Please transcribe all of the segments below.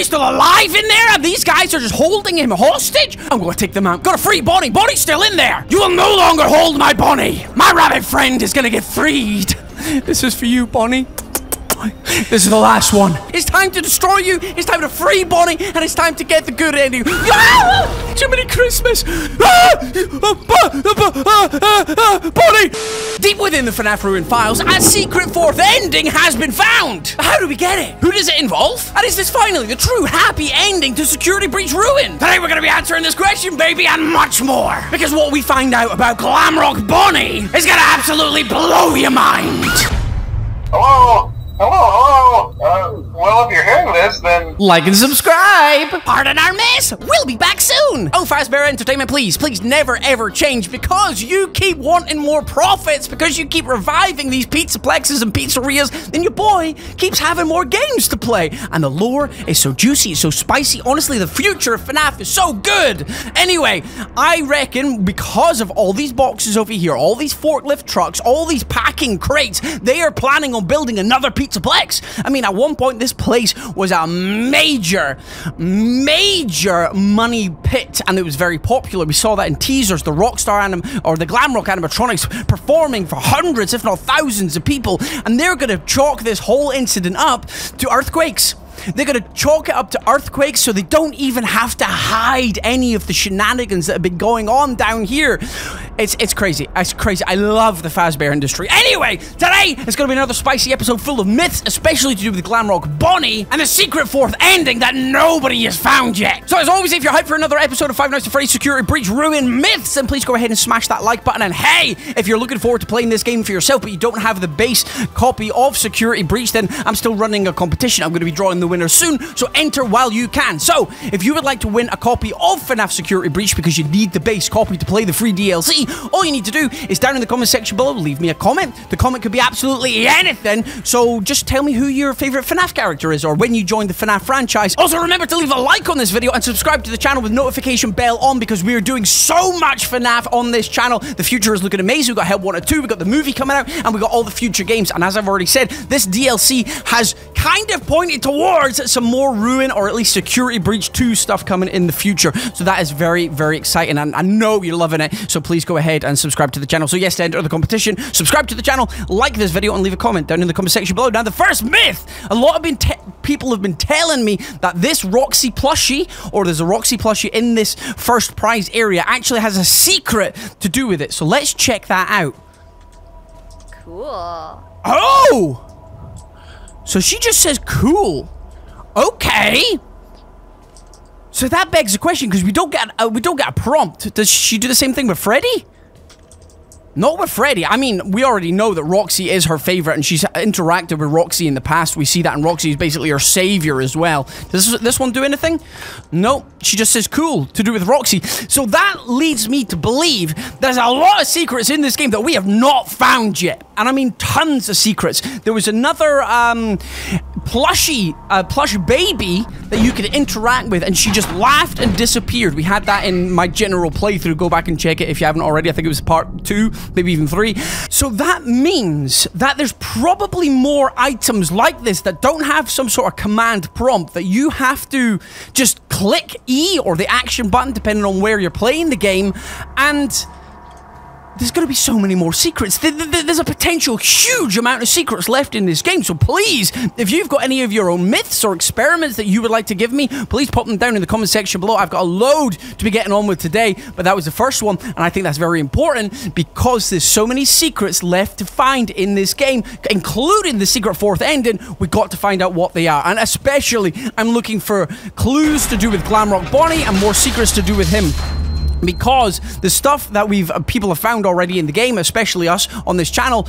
He's still alive in there, and these guys are just holding him hostage? I'm gonna take them out. Gotta free Bonnie. Bonnie's still in there. You will no longer hold my Bonnie. My rabbit friend is gonna get freed. This is for you, Bonnie. This is the last one. It's time to destroy you. It's time to free Bonnie, and it's time to get the good ending. Jiminy Christmas. Bonnie. Deep within the FNAF Ruin files, a secret fourth ending has been found. How do we get it? Who does it involve? And is this finally the true happy ending to Security Breach Ruin? Today we're gonna be answering this question, baby, and much more. Because what we find out about Glamrock Bonnie is gonna absolutely blow your mind. Hello? Hello, hello. Well, if you're hearing this, then like and subscribe. Pardon our mess. We'll be back soon. Oh, Fazbear Entertainment, please never ever change, because you keep wanting more profits, because you keep reviving these pizzaplexes and pizzerias, and your boy keeps having more games to play. And the lore is so juicy, so spicy. Honestly, the future of FNAF is so good. Anyway, I reckon because of all these boxes over here, all these forklift trucks, all these packing crates, they are planning on building another Pizzaplex. I mean, at one point this place was a major money pit, and it was very popular. We saw that in teasers, the Rockstar or the Glamrock animatronics performing for hundreds, if not thousands of people, and they're gonna chalk this whole incident up to earthquakes. They're going to chalk it up to earthquakes, so they don't even have to hide any of the shenanigans that have been going on down here. It's crazy. It's crazy. I love the Fazbear industry. Anyway, today it's going to be another spicy episode full of myths, especially to do with Glamrock Bonnie and the secret fourth ending that nobody has found yet. So as always, if you're hyped for another episode of Five Nights at Freddy's Security Breach Ruin Myths, then please go ahead and smash that like button. And hey, if you're looking forward to playing this game for yourself, but you don't have the base copy of Security Breach, then I'm still running a competition. I'm going to be drawing the winner soon, so enter while you can. So if you would like to win a copy of FNAF Security Breach, because you need the base copy to play the free DLC, all you need to do is down in the comment section below, leave me a comment. The comment could be absolutely anything, so just tell me who your favorite FNAF character is, or when you joined the FNAF franchise. Also remember to leave a like on this video and subscribe to the channel with notification bell on, because we are doing so much FNAF on this channel. The future is looking amazing. We've got Help Wanted 2, we've got the movie coming out, and we've got all the future games. And as I've already said, this DLC has kind of pointed towards some more Ruin, or at least Security Breach 2 stuff coming in the future. So that is very, very exciting, and I know you're loving it. So please go ahead and subscribe to the channel. So yes, to enter the competition, subscribe to the channel, like this video, and leave a comment down in the comment section below. Now, the first myth, a lot of people have been telling me that this Roxy plushie, or there's a Roxy plushie in this first prize area, actually has a secret to do with it. So let's check that out. Cool. Oh! So she just says cool. Okay. So that begs the question, because we don't get a prompt. Does she do the same thing with Freddy? Not with Freddy. I mean, we already know that Roxy is her favorite, and she's interacted with Roxy in the past. We see that, and Roxy is basically her savior as well. Does this one do anything? No, she just says cool to do with Roxy. So that leads me to believe there's a lot of secrets in this game that we have not found yet. And I mean, tons of secrets. There was another plush baby that you could interact with, and she just laughed and disappeared. We had that in my general playthrough. Go back and check it if you haven't already. I think it was part 2, maybe even 3. So that means that there's probably more items like this that don't have some sort of command prompt, that you have to just click E or the action button, depending on where you're playing the game, and there's going to be so many more secrets. There's a potential huge amount of secrets left in this game. So please, if you've got any of your own myths or experiments that you would like to give me, please pop them down in the comment section below. I've got a load to be getting on with today, but that was the first one, and I think that's very important, because there's so many secrets left to find in this game, including the secret fourth ending. We've got to find out what they are, and especially I'm looking for clues to do with Glamrock Bonnie and more secrets to do with him. Because the stuff that people have found already in the game, especially us on this channel,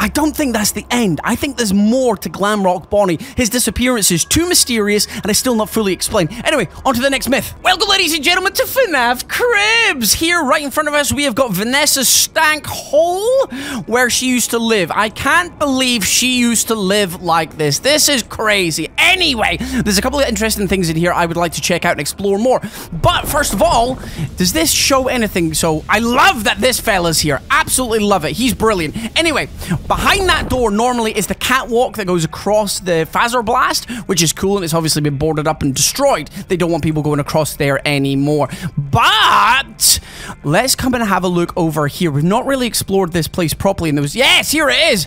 I don't think that's the end. I think there's more to Glamrock Bonnie. His disappearance is too mysterious, and it's still not fully explained. Anyway, on to the next myth. Welcome, ladies and gentlemen, to FNAF Cribs. Here, right in front of us, we have got Vanessa's stank hole, where she used to live. I can't believe she used to live like this. This is crazy. Anyway, there's a couple of interesting things in here I would like to check out and explore more. But first of all, does this show anything? So I love that this fella's here. Absolutely love it. He's brilliant. Anyway, Behind that door normally is the catwalk that goes across the Fazbear Blast, which is cool, and it's obviously been boarded up and destroyed. They don't want people going across there anymore. But let's come and have a look over here. We've not really explored this place properly, and there was... Yes, here it is!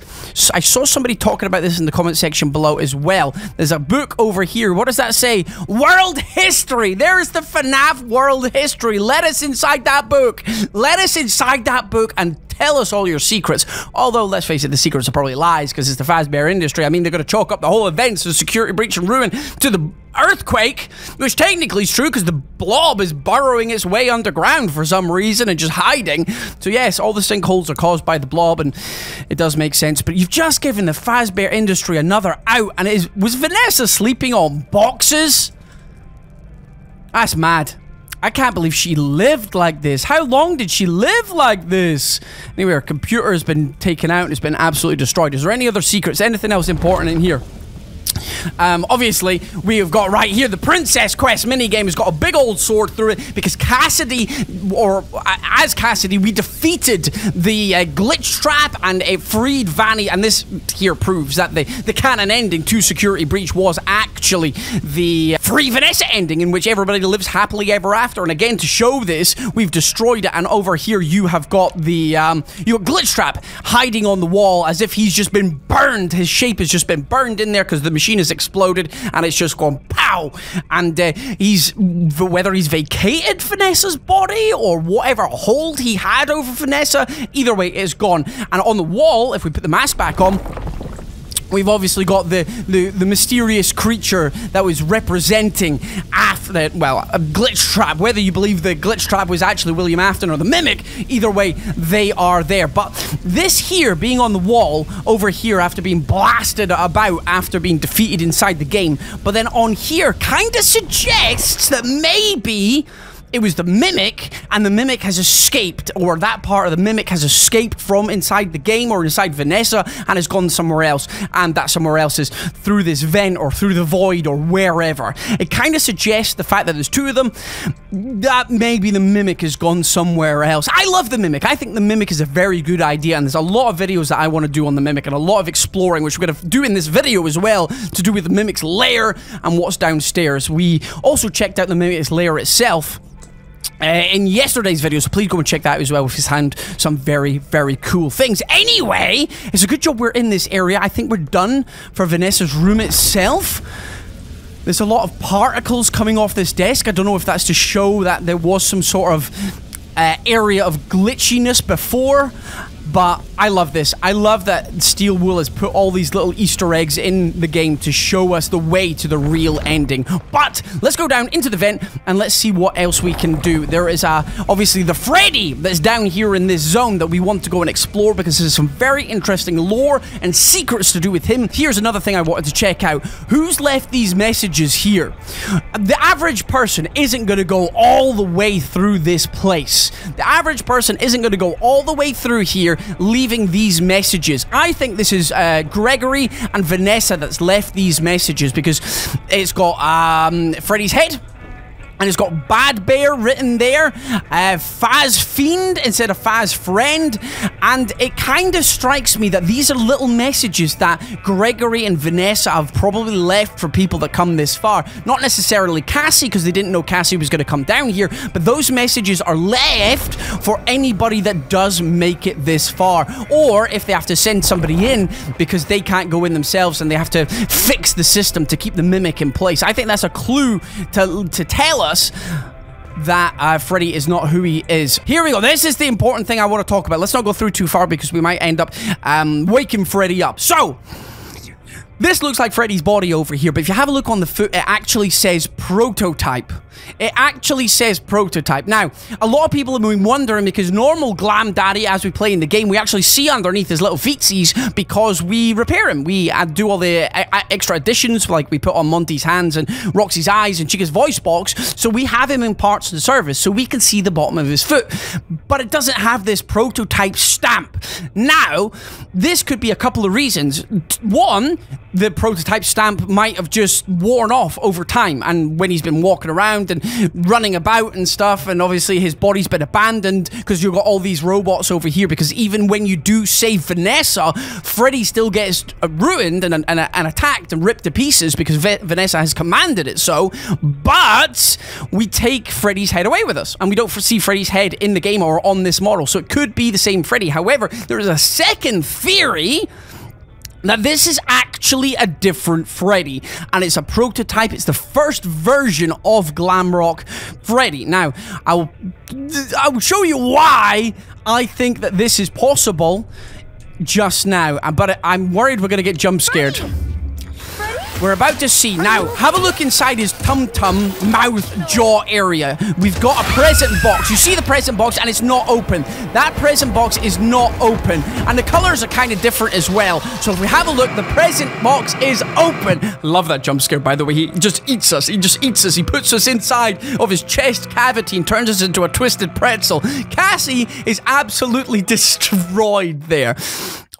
I saw somebody talking about this in the comment section below as well. There's a book over here. What does that say? World History! There's the FNAF World History. Let us inside that book. Let us inside that book and tell us all your secrets. Although, let's face it, the secrets are probably lies because it's the Fazbear industry. I mean, they're going to chalk up the whole events of Security Breach and Ruin to the earthquake, which technically is true because the blob is burrowing its way underground for some reason and just hiding. So yes, all the sinkholes are caused by the blob, and it does make sense. But you've just given the Fazbear industry another out, and was Vanessa sleeping on boxes? That's mad. I can't believe she lived like this. How long did she live like this? Anyway, her computer has been taken out and it's been absolutely destroyed. Is there any other secrets? Anything else important in here? Obviously, we have got right here, the Princess Quest minigame has got a big old sword through it because Cassidy, or as Cassidy, we defeated the Glitchtrap and it freed Vanny, and this here proves that the canon ending to Security Breach was actually the Free Vanessa ending, in which everybody lives happily ever after. And again, to show this, we've destroyed it, and over here you have got the, you got Glitchtrap hiding on the wall as if he's just been burned, his shape has just been burned in there because the machine has exploded and it's just gone pow, and whether he's vacated Vanessa's body or whatever hold he had over Vanessa, either way it's gone. And on the wall, if we put the mask back on, we've obviously got the mysterious creature that was representing Afton, well, a Glitchtrap. Whether you believe the Glitchtrap was actually William Afton or the Mimic, either way, they are there. But this here, being on the wall over here after being blasted about, after being defeated inside the game, but then on here, kind of suggests that maybe it was the Mimic, and the Mimic has escaped, or that part of the Mimic has escaped from inside the game or inside Vanessa and has gone somewhere else, and that somewhere else is through this vent or through the void or wherever. It kind of suggests the fact that there's two of them, that maybe the Mimic has gone somewhere else. I love the Mimic. I think the Mimic is a very good idea, and there's a lot of videos that I want to do on the Mimic and a lot of exploring, which we're going to do in this video as well, to do with the Mimic's lair and what's downstairs. We also checked out the Mimic's lair itself in yesterday's video, so please go and check that out as well. We've found some very, very cool things. Anyway, it's a good job we're in this area. I think we're done for Vanessa's room itself. There's a lot of particles coming off this desk. I don't know if that's to show that there was some sort of area of glitchiness before. But I love this. I love that Steel Wool has put all these little Easter eggs in the game to show us the way to the real ending. But let's go down into the vent and let's see what else we can do. There is obviously the Freddy that's down here in this zone that we want to go and explore because there's some very interesting lore and secrets to do with him. Here's another thing I wanted to check out. Who's left these messages here? The average person isn't going to go all the way through this place. The average person isn't going to go all the way through here leaving these messages. I think this is Gregory and Vanessa that's left these messages because it's got Freddy's head and it's got Bad Bear written there, Faz Fiend instead of Faz Friend, and it kind of strikes me that these are little messages that Gregory and Vanessa have probably left for people that come this far. Not necessarily Cassie, because they didn't know Cassie was going to come down here, but those messages are left for anybody that does make it this far, or if they have to send somebody in because they can't go in themselves and they have to fix the system to keep the Mimic in place. I think that's a clue to tell us that Freddy is not who he is. Here we go. This is the important thing I want to talk about. Let's not go through too far because we might end up waking Freddy up. So this looks like Freddy's body over here, but if you have a look on the foot, it actually says prototype. It actually says prototype. Now, a lot of people have been wondering because normal Glam Daddy, as we play in the game, we actually see underneath his little feetsies because we repair him. We do all the extra additions, like we put on Monty's hands and Roxy's eyes and Chica's voice box, so we have him in parts of the service, so we can see the bottom of his foot. But it doesn't have this prototype stamp. Now, this could be a couple of reasons. One, the prototype stamp might have just worn off over time, and when he's been walking around and running about and stuff, and obviously his body's been abandoned because you've got all these robots over here, because even when you do save Vanessa, Freddy still gets ruined and attacked and ripped to pieces because Vanessa has commanded it so, but we take Freddy's head away with us, and we don't see Freddy's head in the game or on this model, so it could be the same Freddy. However, there is a second theory that this is actually a different Freddy, and it's a prototype. It's the first version of Glamrock Freddy. Now, I'll show you why I think that this is possible just now, but I'm worried we're going to get jump scared. We're about to see. Now, have a look inside his tum-tum, mouth, jaw area. We've got a present box. You see the present box, and it's not open. That present box is not open. And the colors are kind of different as well. So if we have a look, the present box is open. Love that jump scare, by the way. He just eats us. He just eats us. He puts us inside of his chest cavity and turns us into a twisted pretzel. Cassie is absolutely destroyed there.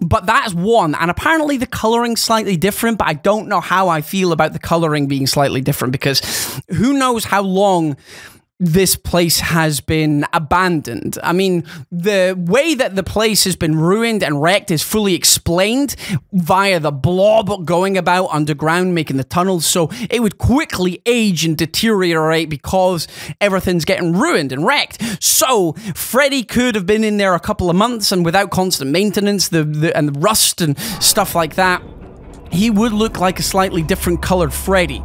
But that's one, and apparently the coloring's slightly different, but I don't know how I feel about the coloring being slightly different, because who knows how long this place has been abandoned. I mean, the way that the place has been ruined and wrecked is fully explained via the blob going about underground, making the tunnels, so it would quickly age and deteriorate because everything's getting ruined and wrecked. So, Freddy could have been in there a couple of months, and without constant maintenance and the rust and stuff like that, he would look like a slightly different colored Freddy.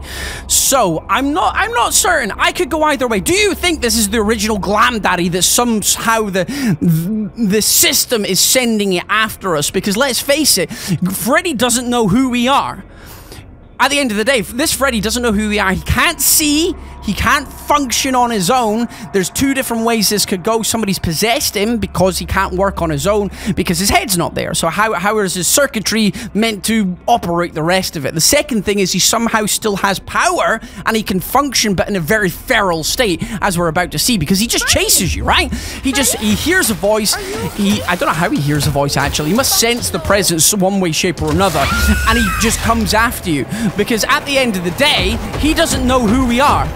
So, I'm not certain. I could go either way. Do you think this is the original Glam Daddy that somehow the system is sending it after us? Because let's face it, Freddy doesn't know who we are. At the end of the day, this Freddy doesn't know who we are. He can't see. He can't function on his own. There's two different ways this could go. Somebody's possessed him because he can't work on his own because his head's not there. So how is his circuitry meant to operate the rest of it? The second thing is he somehow still has power and he can function, but in a very feral state, as we're about to see, because he just chases you, right? He hears a voice. I don't know how he hears a voice, actually. He must sense the presence one way, shape, or another, and he just comes after you, because at the end of the day, he doesn't know who we are.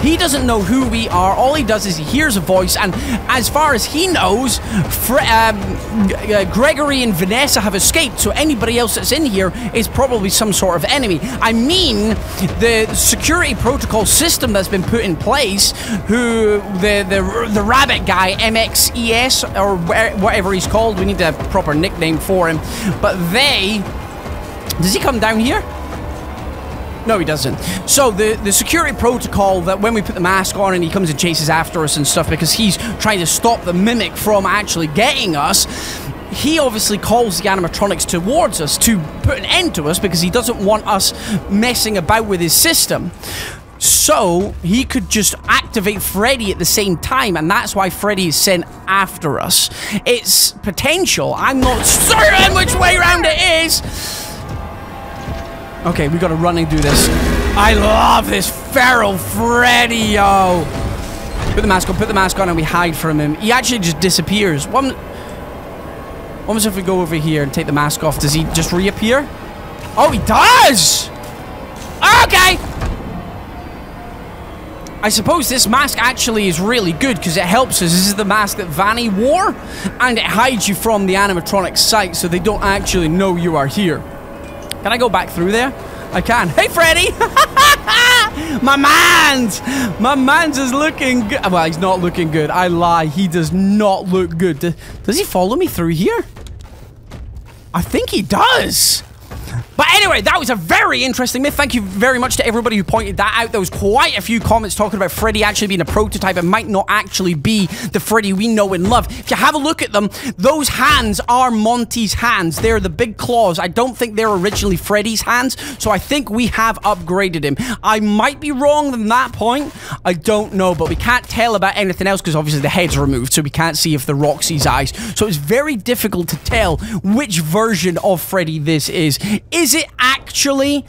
He doesn't know who we are. All he does is he hears a voice, and as far as he knows, Gregory and Vanessa have escaped, so anybody else that's in here is probably some sort of enemy. I mean, the security protocol system that's been put in place, who the rabbit guy, MXES, or whatever he's called, we need a proper nickname for him, but does he come down here? No, he doesn't. So the security protocol that when we put the mask on and he comes and chases after us and stuff because he's trying to stop the Mimic from actually getting us, he obviously calls the animatronics towards us to put an end to us because he doesn't want us messing about with his system. So he could just activate Freddy at the same time, and that's why Freddy is sent after us. It's potential. I'm not certain which way around it is. Okay, we gotta run and do this. I love this feral Freddy, yo! Put the mask on, and we hide from him. He actually just disappears. What was if we go over here and take the mask off? Does he just reappear? Oh, he does! Okay! I suppose this mask actually is really good because it helps us. This is the mask that Vanny wore, and it hides you from the animatronic sight, so they don't actually know you are here. Can I go back through there? I can. Hey, Freddy! My man's is looking good. Well, he's not looking good. I lie. He does not look good. Does he follow me through here? I think he does. But anyway, that was a very interesting myth. Thank you very much to everybody who pointed that out. There was quite a few comments talking about Freddy actually being a prototype. It might not actually be the Freddy we know and love. If you have a look at them, those hands are Monty's hands. They're the big claws. I don't think they're originally Freddy's hands, so I think we have upgraded him. I might be wrong on that point. I don't know, but we can't tell about anything else because obviously the head's removed, so we can't see if the Roxy's eyes. So it's very difficult to tell which version of Freddy this is. Is it actually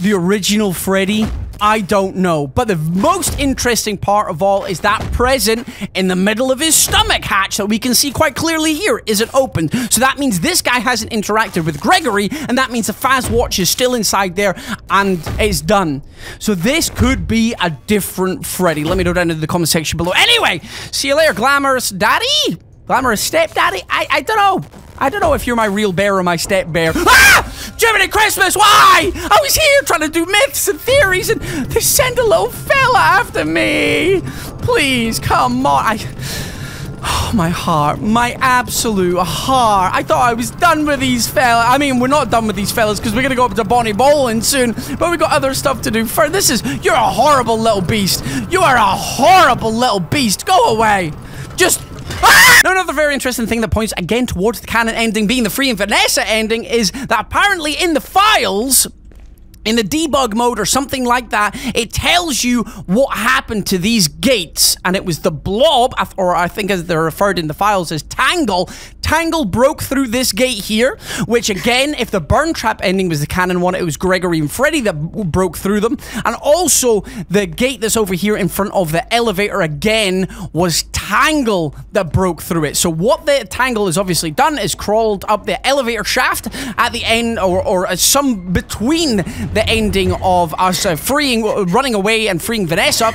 the original Freddy? I don't know. But the most interesting part of all is that present in the middle of his stomach hatch that we can see quite clearly here isn't opened. So that means this guy hasn't interacted with Gregory, and that means the Faz watch is still inside there, and it's done. So this could be a different Freddy. Let me know down in the comment section below. Anyway, see you later, glamorous daddy? Glamorous stepdaddy? I don't know. I don't know if you're my real bear or my step bear. Ah! Jiminy Christmas, why? I was here trying to do myths and theories, and they send a little fella after me. Please, come on. Oh, my heart. My absolute heart. I thought I was done with these fellas. I mean, we're not done with these fellas because we're going to go up to Bonnie Bowling soon, but we've got other stuff to do first. This is... You're a horrible little beast. You are a horrible little beast. Go away. Just... Ah! Now, another very interesting thing that points again towards the canon ending being the Free and Vanessa ending is that apparently in the files, in the debug mode or something like that, it tells you what happened to these gates. And it was the blob, or I think as they're referred in the files as Tangle. Tangle broke through this gate here, which again, if the Burntrap ending was the canon one, it was Gregory and Freddy that broke through them. And also, the gate that's over here in front of the elevator again was Tangle that broke through it. So what the Tangle has obviously done is crawled up the elevator shaft at the end, or some between the ending of us running away and freeing Vanessa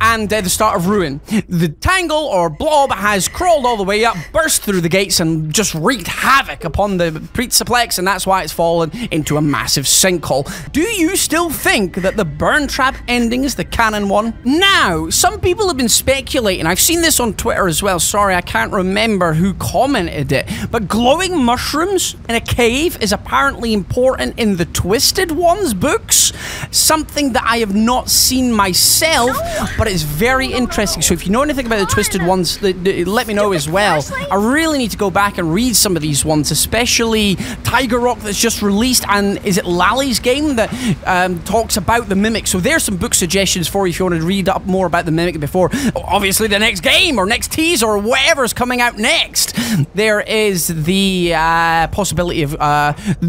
and the start of Ruin. The Tangle or blob has crawled all the way up, burst through the gates, and just wreaked havoc upon the Pizzaplex, and that's why it's fallen into a massive sinkhole. Do you still think that the Burntrap ending is the canon one? Now, some people have been speculating. I've seen this on Twitter as well. Sorry, I can't remember who commented it. But glowing mushrooms in a cave is apparently important in the Twisted Ones books. Something that I have not seen myself, but it's very interesting. So if you know anything about the Twisted Ones, let me know as well. I really need to go back and read some of these ones, especially Tiger Rock that's just released, and is it Lally's game that talks about the Mimic. So there's some book suggestions for you if you want to read up more about the Mimic before obviously the next game or next tease or whatever's coming out next. There is the possibility of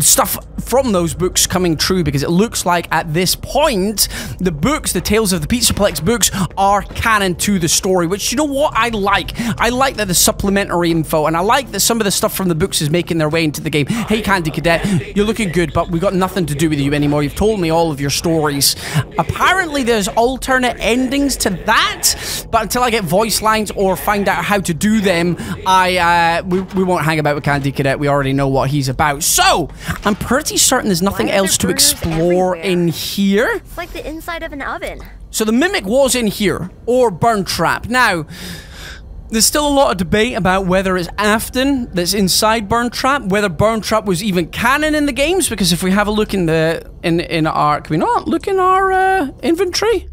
stuff from those books coming true, because it looks like at this point the books, the Tales of the Pizzaplex books, are canon to the story, which, you know what, I like. I like that the supplementary info, and I like that some of the stuff from the books is making their way into the game. Hey, Candy Cadet, you're looking good, but we got nothing to do with you anymore. You've told me all of your stories. Apparently, there's alternate endings to that, but until I get voice lines or find out how to do them, we won't hang about with Candy Cadet. We already know what he's about. So, I'm pretty certain there's nothing else to explore in here. It's like the inside of an oven. So the Mimic was in here, or Burntrap. Now, there's still a lot of debate about whether it's Afton that's inside Burntrap, whether Burntrap was even canon in the games, because if we have a look in the our, can we not look in our inventory?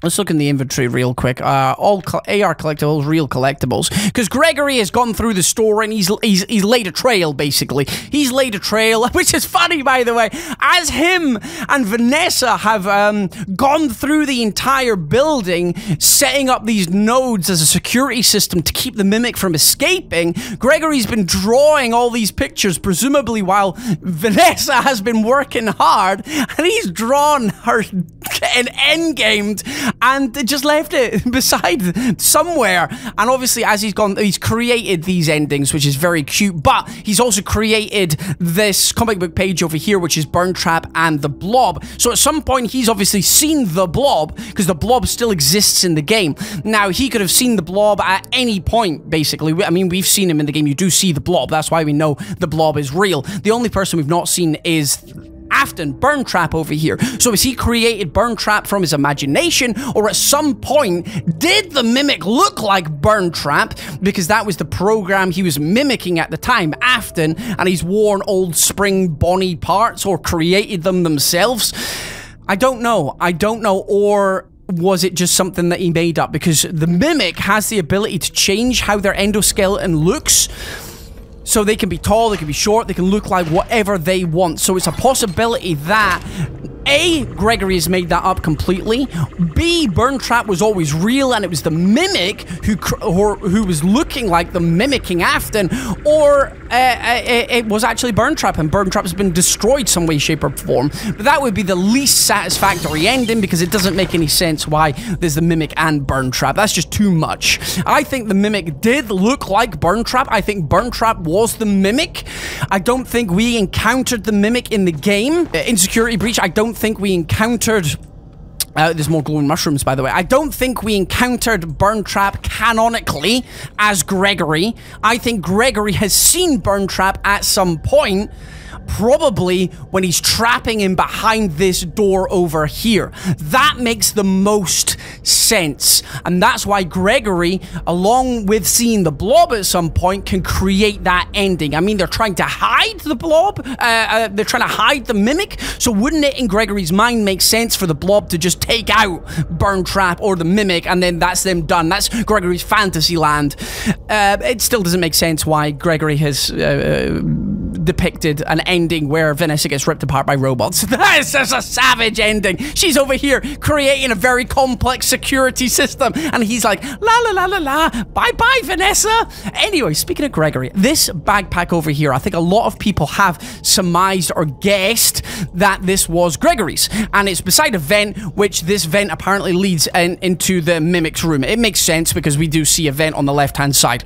Let's look in the inventory real quick. All AR collectibles, real collectibles. Because Gregory has gone through the store and he's laid a trail, basically. He's laid a trail, which is funny, by the way, as him and Vanessa have gone through the entire building, setting up these nodes as a security system to keep the Mimic from escaping. Gregory's been drawing all these pictures, presumably while Vanessa has been working hard, and he's drawn her and endgamed, and just left it beside somewhere. And obviously, as he's gone, he's created these endings, which is very cute, but he's also created this comic book page over here, which is Burntrap and the Blob. So at some point, he's obviously seen the Blob, because the Blob still exists in the game. Now, he could have seen the Blob at any point, basically. I mean, we've seen him in the game. You do see the Blob. That's why we know the Blob is real. The only person we've not seen is Afton, Burntrap over here. So has he created Burntrap from his imagination, or at some point did the Mimic look like Burntrap, because that was the program he was mimicking at the time, Afton, and he's worn old Spring Bonnie parts or created them themselves? I don't know. I don't know. Or was it just something that he made up, because the Mimic has the ability to change how their endoskeleton looks. So they can be tall, they can be short, they can look like whatever they want. So it's a possibility that A, Gregory has made that up completely. B, Burntrap was always real, and it was the Mimic who was looking like the mimicking Afton. Or it was actually Burntrap, and Burntrap's been destroyed some way, shape, or form. But that would be the least satisfactory ending, because it doesn't make any sense why there's the Mimic and Burntrap. That's just too much. I think the Mimic did look like Burntrap. I think Burntrap was the Mimic. I don't think we encountered the Mimic in the game. In Security Breach, I don't think we encountered... there's more glowing mushrooms, by the way. I don't think we encountered Burntrap canonically as Gregory. I think Gregory has seen Burntrap at some point, probably when he's trapping him behind this door over here. That makes the most sense. And that's why Gregory, along with seeing the blob at some point, can create that ending. I mean, they're trying to hide the blob. They're trying to hide the Mimic. So wouldn't it, in Gregory's mind, make sense for the blob to just take out Burntrap or the Mimic, and then that's them done? That's Gregory's fantasy land. It still doesn't make sense why Gregory has... depicted an ending where Vanessa gets ripped apart by robots. That is just a savage ending. She's over here creating a very complex security system, and he's like, la la la la la, bye bye Vanessa. Anyway, speaking of Gregory, this backpack over here, I think a lot of people have surmised or guessed that this was Gregory's, and it's beside a vent, which this vent apparently leads into the Mimic's room. It makes sense because we do see a vent on the left-hand side,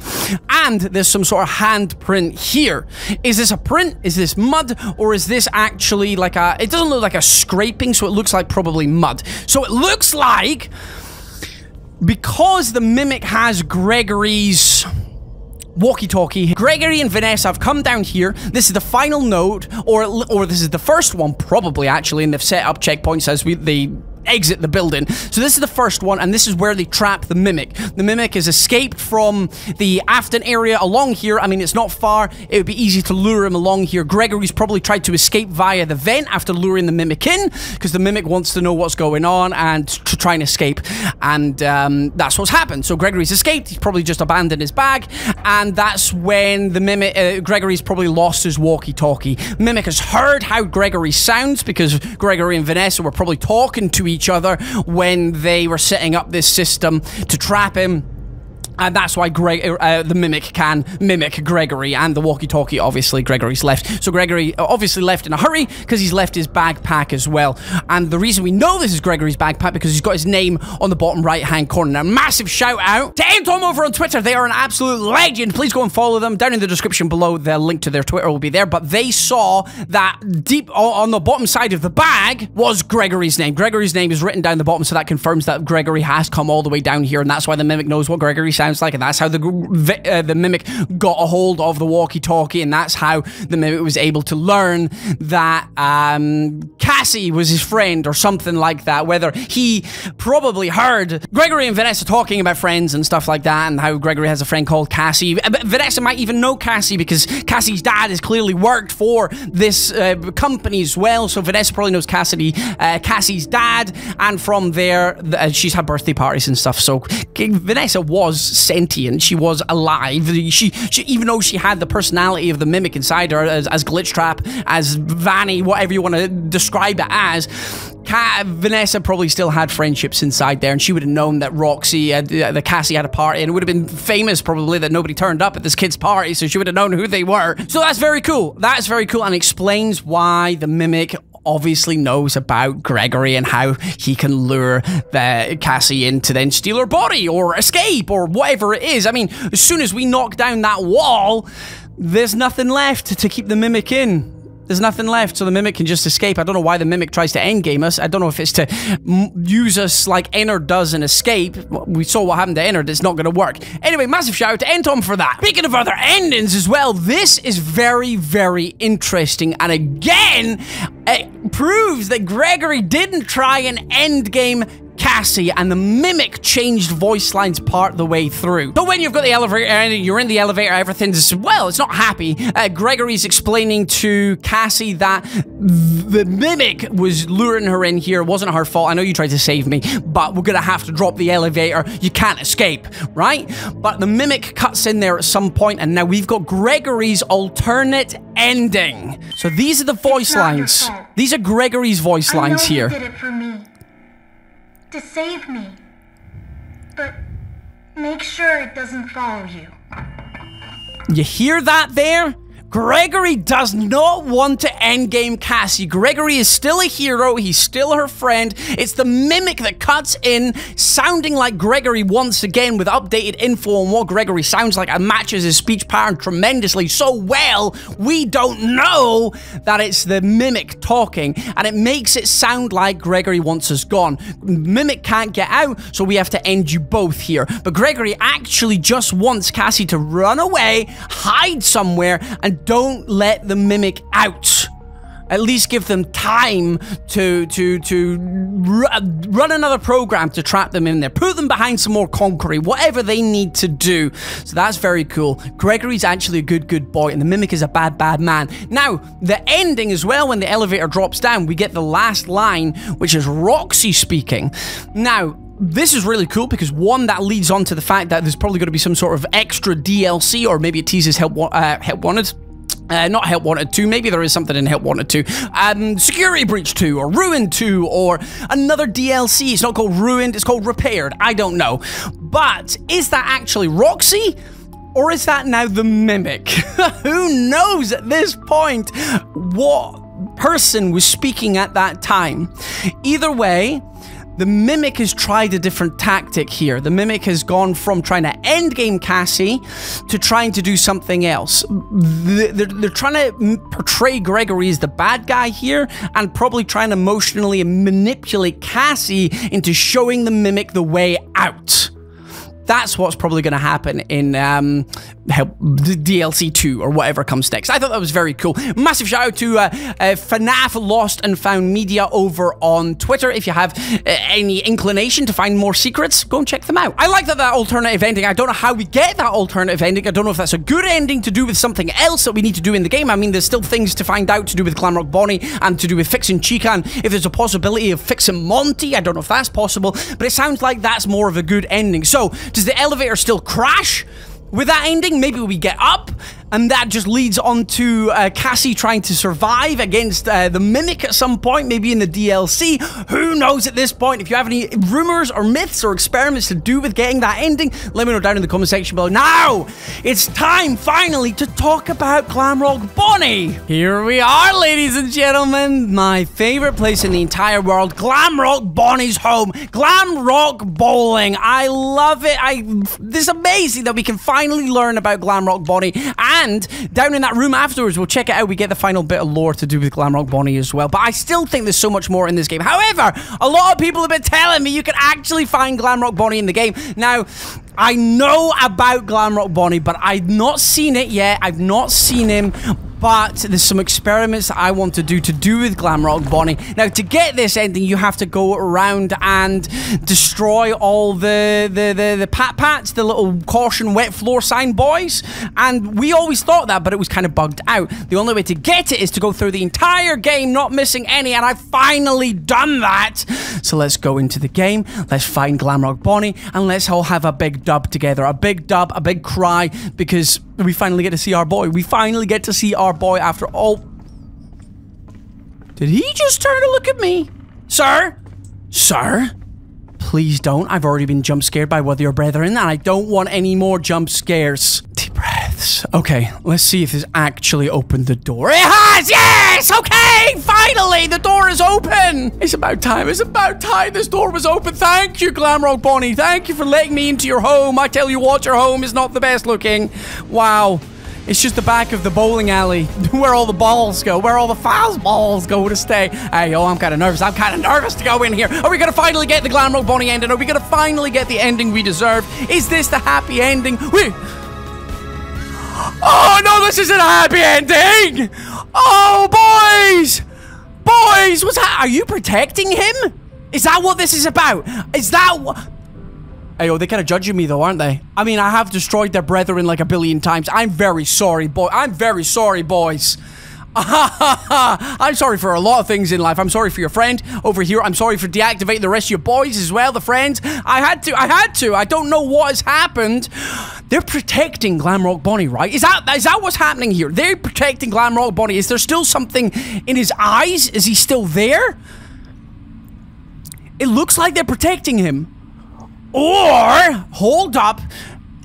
and there's some sort of handprint here. Is this a print? Is this mud? Or is this actually like a... It doesn't look like a scraping, so it looks like probably mud. So it looks like... Because the Mimic has Gregory's... walkie-talkie. Gregory and Vanessa have come down here. This is the final note, or this is the first one, probably, actually, and they've set up checkpoints as they exit the building. So this is the first one, and this is where they trap the Mimic. The Mimic has escaped from the Afton area along here. I mean, it's not far. It would be easy to lure him along here. Gregory's probably tried to escape via the vent after luring the Mimic in, because the Mimic wants to know what's going on and to try and escape, and that's what's happened. So Gregory's escaped. He's probably just abandoned his bag, and that's when the Mimic... Gregory's probably lost his walkie-talkie. Mimic has heard how Gregory sounds, because Gregory and Vanessa were probably talking to each other when they were setting up this system to trap him. And that's why the Mimic can mimic Gregory, and the walkie-talkie, obviously, Gregory's left. So Gregory obviously left in a hurry, because he's left his backpack as well. And the reason we know this is Gregory's backpack, because he's got his name on the bottom right-hand corner. Now, massive shout-out to EmTom over on Twitter. They are an absolute legend. Please go and follow them. Down in the description below, the link to their Twitter will be there. But they saw that deep on the bottom side of the bag was Gregory's name. Gregory's name is written down the bottom, so that confirms that Gregory has come all the way down here, and that's why the Mimic knows what Gregory sounds like, and that's how the Mimic got a hold of the walkie-talkie, and that's how the Mimic was able to learn that Cassie was his friend or something like that. Whether he probably heard Gregory and Vanessa talking about friends and stuff like that, and how Gregory has a friend called Cassie. Vanessa might even know Cassie, because Cassie's dad has clearly worked for this company as well, so Vanessa probably knows Cassidy, Cassie's dad, and from there she's had birthday parties and stuff. So Vanessa was sentient. She was alive. She even though she had the personality of the Mimic inside her, as Glitchtrap, as Vanny, whatever you want to describe it as, Vanessa probably still had friendships inside there, and she would have known that Roxy, that Cassie had a party, and it would have been famous probably that nobody turned up at this kid's party, so she would have known who they were. So that's very cool. That is very cool, and explains why the Mimic obviously knows about Gregory and how he can lure the Cassie in to then steal her body or escape or whatever it is. I mean, as soon as we knock down that wall, there's nothing left to keep the Mimic in. There's nothing left, so the Mimic can just escape. I don't know why the Mimic tries to endgame us. I don't know if it's to use us like Ennard does and escape. We saw what happened to Ennard. It's not going to work. Anyway, massive shout out to EmTom for that. Speaking of other endings as well, this is very, very interesting. And again, it proves that Gregory didn't try and endgame Cassie, and the Mimic changed voice lines part the way through. So when you've got the elevator and you're in the elevator, everything's, well, it's not happy. Gregory's explaining to Cassie that the Mimic was luring her in here. It wasn't her fault. I know you tried to save me, but we're going to have to drop the elevator. You can't escape, right? But the Mimic cuts in there at some point, and now we've got Gregory's alternate ending. So these are the voice lines. These are Gregory's voice lines here. Did it for me. To save me, but make sure it doesn't follow you. You hear that there? Gregory does not want to endgame Cassie. Gregory is still a hero. He's still her friend. It's the Mimic that cuts in, sounding like Gregory once again with updated info on what Gregory sounds like and matches his speech pattern tremendously so well. We don't know that it's the Mimic talking, and it makes it sound like Gregory wants us gone. Mimic can't get out, so we have to end you both here. But Gregory actually just wants Cassie to run away, hide somewhere, and don't let the Mimic out. At least give them time to run another program to trap them in there. Put them behind some more concrete, whatever they need to do. So that's very cool. Gregory's actually a good boy, and the Mimic is a bad man. Now, the ending as well, when the elevator drops down, we get the last line, which is Roxy speaking. Now, this is really cool because, one, that leads on to the fact that there's probably going to be some sort of extra DLC, or maybe it teases Help Wanted. Not Help Wanted 2, maybe there is something in Help Wanted 2. Security Breach 2, or Ruin 2, or another DLC. It's not called Ruined, it's called Repaired. I don't know. But is that actually Roxy? Or is that now the Mimic? Who knows at this point what person was speaking at that time? Either way, the Mimic has tried a different tactic here. The Mimic has gone from trying to endgame Cassie to trying to do something else. They're trying to portray Gregory as the bad guy here, and probably trying to emotionally manipulate Cassie into showing the Mimic the way out. That's what's probably going to happen in DLC 2 or whatever comes next. I thought that was very cool. Massive shout out to FNAF Lost and Found Media over on Twitter. If you have any inclination to find more secrets, go and check them out. I like that alternative ending. I don't know how we get that alternative ending. I don't know if that's a good ending to do with something else that we need to do in the game. I mean, there's still things to find out to do with Glamrock Bonnie and to do with fixing Chica, and if there's a possibility of fixing Monty, I don't know if that's possible, but it sounds like that's more of a good ending. So, does the elevator still crash with that ending? Maybe we get up, and that just leads on to Cassie trying to survive against the Mimic at some point, maybe in the DLC. Who knows at this point? If you have any rumors or myths or experiments to do with getting that ending, let me know down in the comment section below. Now, it's time finally to talk about Glamrock Bonnie. Here we are, ladies and gentlemen. My favorite place in the entire world, Glamrock Bonnie's home. Glamrock Bowling. I love it. This is amazing that we can finally learn about Glamrock Bonnie. And down in that room afterwards, we'll check it out. We get the final bit of lore to do with Glamrock Bonnie as well. But I still think there's so much more in this game. However, a lot of people have been telling me you can actually find Glamrock Bonnie in the game. Now, I know about Glamrock Bonnie, but I've not seen it yet. I've not seen him. But there's some experiments that I want to do with Glamrock Bonnie. Now, to get this ending, you have to go around and destroy all the pat-pats, the little caution wet floor sign boys. And we always thought that, but it was kind of bugged out. The only way to get it is to go through the entire game, not missing any, and I've finally done that. So let's go into the game, let's find Glamrock Bonnie, and let's all have a big dub together. A big dub, a big cry, because we finally get to see our boy. We finally get to see our boy after all. Did he just turn to look at me? Sir? Sir? Please don't. I've already been jump scared by one of your brethren, and I don't want any more jump scares. Deep breaths. Okay, let's see if this actually opened the door. It has! Yes! Okay! Finally! The door is open! It's about time. It's about time this door was open. Thank you, Glamrock Bonnie. Thank you for letting me into your home. I tell you what, your home is not the best looking. Wow. It's just the back of the bowling alley, where all the balls go, where all the fazballs go to stay. Hey, yo, I'm kind of nervous. I'm kind of nervous to go in here. Are we going to finally get the Glamrock Bonnie ending? Are we going to finally get the ending we deserve? Is this the happy ending? Wait. Oh, no, this isn't a happy ending. Oh, boys. Boys, what's that? Are you protecting him? Is that what this is about? Is that what... Hey, yo, they're kind of judging me, though, aren't they? I mean, I have destroyed their brethren like a billion times. I'm very sorry, boy. I'm very sorry, boys. I'm sorry for a lot of things in life. I'm sorry for your friend over here. I'm sorry for deactivating the rest of your boys as well, the friends. I had to. I don't know what has happened. They're protecting Glamrock Bonnie, right? Is that what's happening here? They're protecting Glamrock Bonnie. Is there still something in his eyes? Is he still there? It looks like they're protecting him. Or, hold up,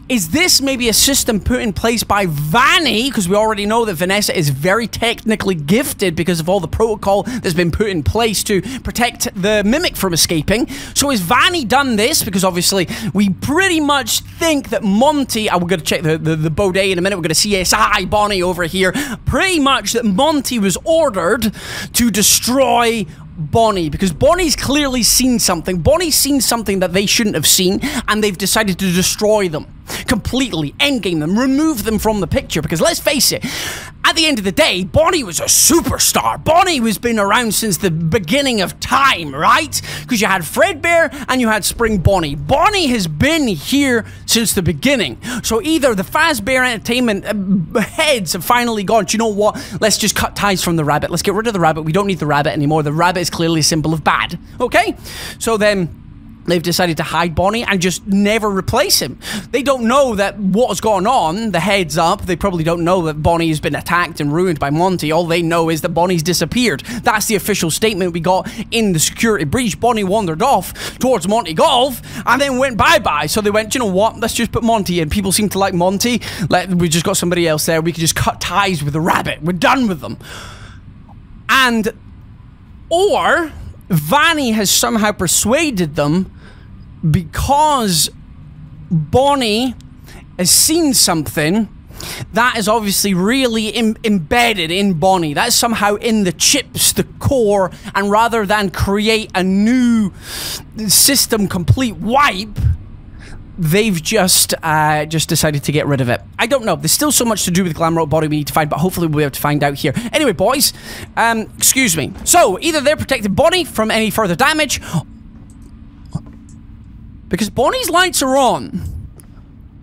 Is this maybe a system put in place by Vanny? Because we already know that Vanessa is very technically gifted because of all the protocol that's been put in place to protect the Mimic from escaping. So has Vanny done this? Because obviously we pretty much think that Monty... I'm going to check the Baudet in a minute. We're going to CSI Bonnie over here. Pretty much that Monty was ordered to destroy... Bonnie, because Bonnie's clearly seen something. Bonnie's seen something that they shouldn't have seen, and they've decided to destroy them completely, endgame them, remove them from the picture, because let's face it, at the end of the day, Bonnie was a superstar. Bonnie has been around since the beginning of time, right? Because you had Fredbear and you had Spring Bonnie. Bonnie has been here since the beginning. So either the Fazbear Entertainment heads have finally gone, do you know what? Let's just cut ties from the rabbit. Let's get rid of the rabbit. We don't need the rabbit anymore. The rabbit is clearly a symbol of bad. Okay? So then... they've decided to hide Bonnie and just never replace him. They don't know that what's gone on, the heads up. They probably don't know that Bonnie has been attacked and ruined by Monty. All they know is that Bonnie's disappeared. That's the official statement we got in the security breach. Bonnie wandered off towards Monty Golf and then went bye-bye. So they went, you know what? Let's just put Monty in. People seem to like Monty. We just got somebody else there. We can just cut ties with the rabbit. We're done with them. And... or... Vanny has somehow persuaded them because Bonnie has seen something that is obviously really embedded in Bonnie. That's somehow in the chips, the core, and rather than create a new system complete wipe, they've just decided to get rid of it. I don't know. There's still so much to do with Glamrock Bonnie we need to find, but hopefully we'll be able to find out here. Anyway, boys, excuse me. So, either they're protecting Bonnie from any further damage, because Bonnie's lights are on.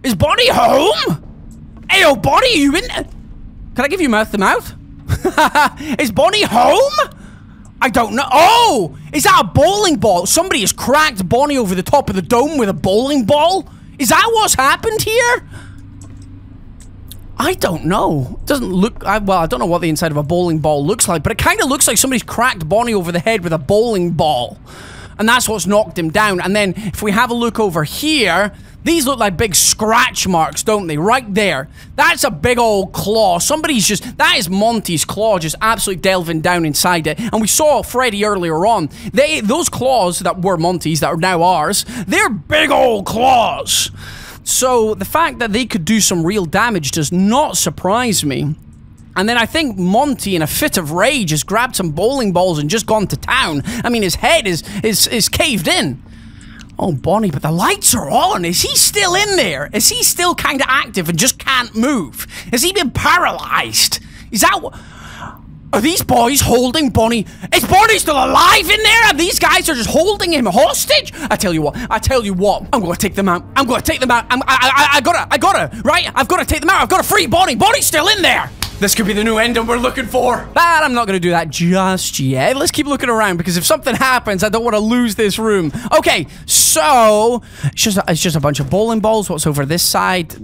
Is Bonnie home? Ayo, Bonnie, are you in? Can I give you mouth to mouth? Is Bonnie home? I don't know. Oh! Is that a bowling ball? Somebody has cracked Bonnie over the top of the dome with a bowling ball? Is that what's happened here? I don't know. Doesn't look... well, I don't know what the inside of a bowling ball looks like, but it kind of looks like somebody's cracked Bonnie over the head with a bowling ball. And that's what's knocked him down. And then, if we have a look over here... these look like big scratch marks, don't they? Right there. That's a big old claw. Somebody's just... that is Monty's claw just absolutely delving down inside it. And we saw Freddy earlier on. Those claws that were Monty's, that are now ours, they're big old claws. So the fact that they could do some real damage does not surprise me. And then I think Monty, in a fit of rage, has grabbed some bowling balls and just gone to town. I mean, his head is caved in. Oh, Bonnie, but the lights are on. Is he still in there? Is he still kind of active and just can't move? Has he been paralyzed? Is that what... are these boys holding Bonnie? Is Bonnie still alive in there? And these guys are just holding him hostage? I tell you what. I tell you what. I'm going to take them out. I'm going to take them out. I gotta, right? I've got to take them out. I've got to free Bonnie. Bonnie's still in there. This could be the new ending we're looking for. But I'm not going to do that just yet. Let's keep looking around, because if something happens, I don't want to lose this room. Okay, so... it's just a bunch of bowling balls. What's over this side?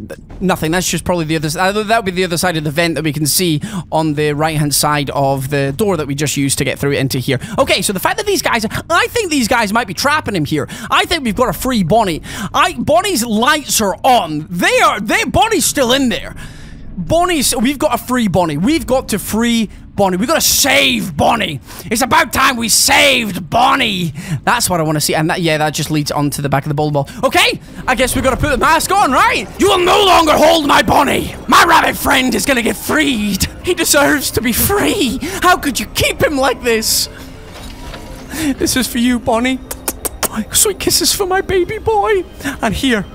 Nothing. That's just probably the other side. That'll be the other side of the vent that we can see on the right-hand side of the door that we just used to get through into here. Okay, so the fact that these guys... I think these guys might be trapping him here. I think we've got a free Bonnie. Bonnie's lights are on. Bonnie's still in there. We've got to free Bonnie. We've got to free Bonnie. We've got to save Bonnie. It's about time we saved Bonnie. That's what I want to see. And that just leads onto the back of the bowling ball. Okay, I guess we've got to put the mask on, right? You will no longer hold my Bonnie. My rabbit friend is going to get freed. He deserves to be free. How could you keep him like this? This is for you, Bonnie. Sweet kisses for my baby boy. And here.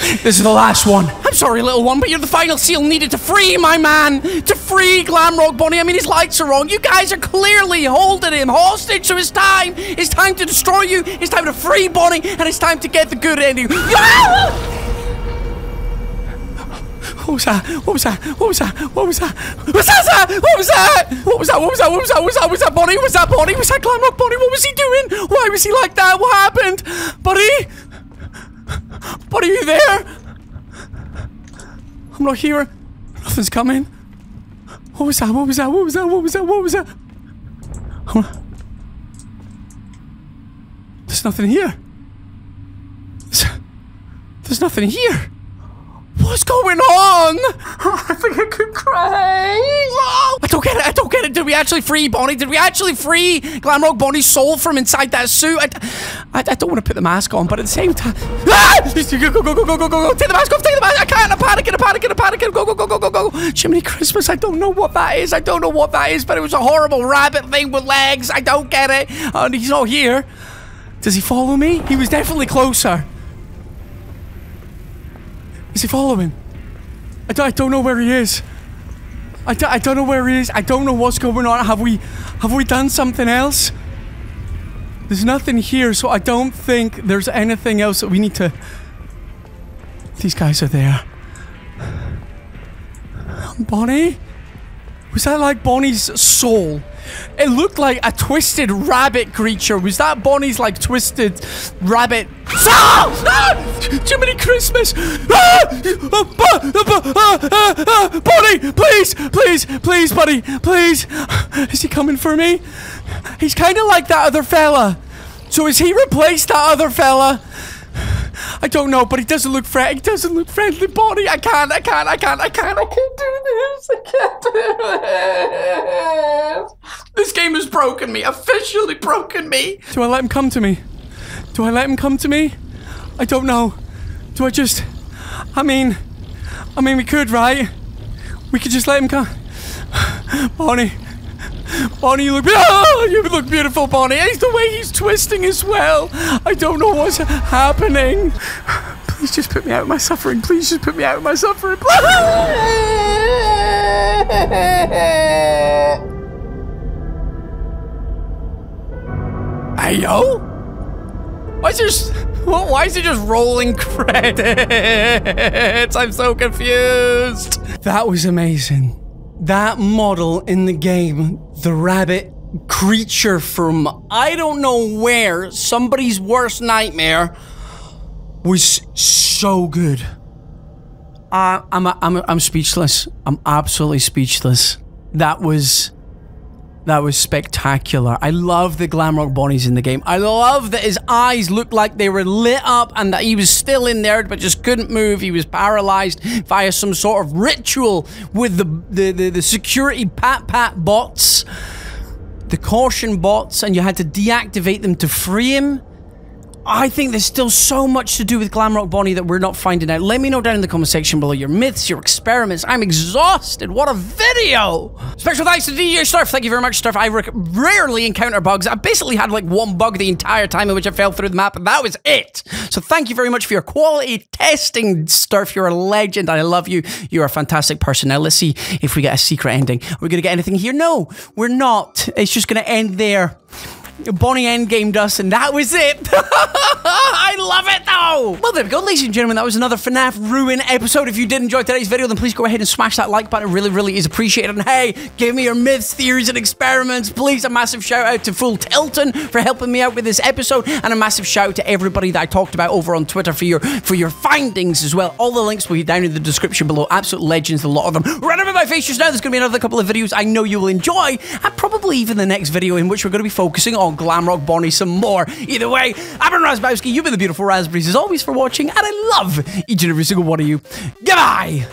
This is the last one. I'm sorry, little one, but you're the final seal needed to free my man, to free Glamrock Bonnie. I mean, his lights are wrong. You guys are clearly holding him hostage, so it's time. It's time to destroy you. It's time to free Bonnie, and it's time to get the good ending. What was that? What was that? What was that? What was that? What was that? What was that? What was that? What was that? What was that? What was that? Was that Bonnie? Was that Bonnie? Was that Glamrock Bonnie? What was he doing? Why was he like that? What happened, Bonnie? But are you there? I'm not here. Nothing's coming. What was that? What was that? What was that? What was that? What was that? There's nothing here. There's There's nothing here. What's going on? I think I could cry. Oh, I don't get it. I don't get it. Did we actually free Bonnie? Did we actually free Glamrock Bonnie's soul from inside that suit? I don't want to put the mask on, but at the same time... Ah! Go. Take the mask off. Take the mask. I can't. I'm panicking. Go. Jiminy Christmas. I don't know what that is. I don't know what that is, but it was a horrible rabbit thing with legs. I don't get it. And he's not here. Does he follow me? He was definitely closer. Is he following? I don't know where he is. I don't know where he is. I don't know what's going on. Have we done something else? There's nothing here, so I don't think there's anything else that we need to... These guys are there. Bonnie? Was that like Bonnie's soul? It looked like a twisted rabbit creature. Was that Bonnie's, like, twisted rabbit? Ah! Ah! Jiminy Christmas! Ah! Bonnie! Please! Please! Please, buddy! Please! Is he coming for me? He's kind of like that other fella. So has he replaced that other fella? I don't know, but he doesn't look friendly. He doesn't look friendly, Bonnie. I can't do this. This game has broken me. Officially broken me. Do I let him come to me? I don't know. Do I just... I mean, we could, right? We could just let him come. Bonnie. Bonnie, you look, oh, you look beautiful, Bonnie. It's the way he's twisting as well. I don't know what's happening. Please just put me out of my suffering. Please just put me out of my suffering. Hey, yo? Why is it just rolling credits? I'm so confused. That was amazing. That model in the game, the rabbit creature from I don't know where, somebody's worst nightmare, was so good. I'm speechless. I'm absolutely speechless. That was spectacular. I love the Glamrock Bonnies in the game. I love that his eyes looked like they were lit up and that he was still in there but just couldn't move. He was paralyzed via some sort of ritual with the security pat-pat bots, the caution bots, and you had to deactivate them to free him. I think there's still so much to do with Glamrock Bonnie that we're not finding out. Let me know down in the comment section below your myths, your experiments. I'm exhausted. What a video! Special thanks to DJ Sturf. Thank you very much, Sturf. I rarely encounter bugs. I basically had like one bug the entire time in which I fell through the map, and that was it. So thank you very much for your quality testing, Sturf. You're a legend. I love you. You're a fantastic person. Now let's see if we get a secret ending. Are we going to get anything here? No, we're not. It's just going to end there. Bonnie endgamed us, and that was it. I love it, though. Well, there we go, ladies and gentlemen. That was another FNAF Ruin episode. If you did enjoy today's video, then please go ahead and smash that like button. It really, really is appreciated. And hey, give me your myths, theories, and experiments. Please, a massive shout out to Fool Tilton for helping me out with this episode, and a massive shout out to everybody that I talked about over on Twitter for your findings as well. All the links will be down in the description below. Absolute legends, a lot of them. Right over my face just now, there's going to be another couple of videos I know you will enjoy, and probably even the next video in which we're going to be focusing on Glamrock Bonnie some more. Either way, I've been Razbowski, you've been the beautiful Raspberries as always for watching, and I love each and every single one of you. Goodbye!